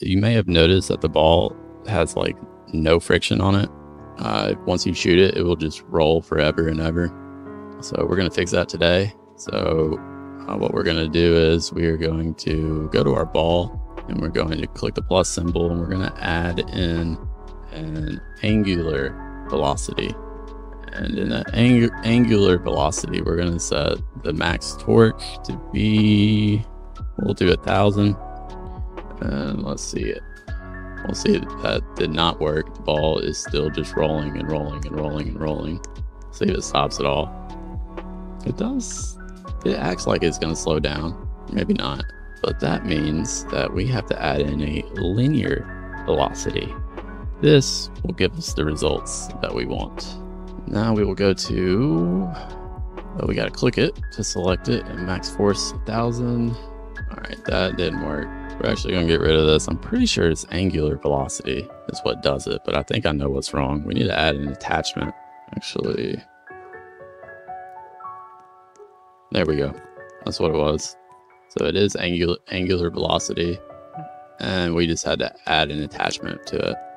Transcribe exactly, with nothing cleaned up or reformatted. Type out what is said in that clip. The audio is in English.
You may have noticed that the ball has like no friction on it. Uh, once you shoot it, it will just roll forever and ever. So we're going to fix that today. So uh, what we're going to do is we're going to go to our ball and we're going to click the plus symbol and we're going to add in an angular velocity. And in the ang angular velocity, we're going to set the max torque to be, we'll do a thousand. And let's see it. We'll see that did not work. The ball is still just rolling and rolling and rolling and rolling. See if it stops at all. It does. It acts like it's going to slow down. Maybe not. But that means that we have to add in a linear velocity. This will give us the results that we want. Now we will go to. Oh, we got to click it to select it and max force one thousand. All right, that didn't work. We're actually going to get rid of this. I'm pretty sure it's angular velocity is what does it, but I think I know what's wrong. We need to add an attachment, actually. There we go. That's what it was. So it is angular, angular velocity, and we just had to add an attachment to it.